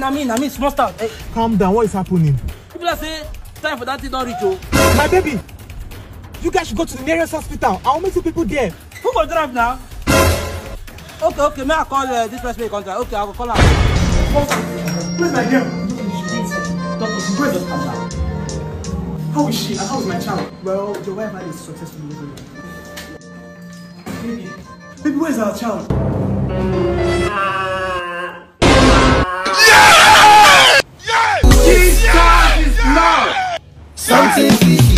I mean, small start. Hey. Calm down, what is happening? People are saying, time for that thing don't reach you. My baby, you guys should go to the nearest hospital. I'll meet you people there. Who will drive now? Okay, may I call this person contract? Okay, I'll call her. Where's my girl? Doctor, where's the camera? How is she and how is my child? Well, your wife had a successful delivery. Baby, where's our child? Yes! Yes! Jesus is now! Something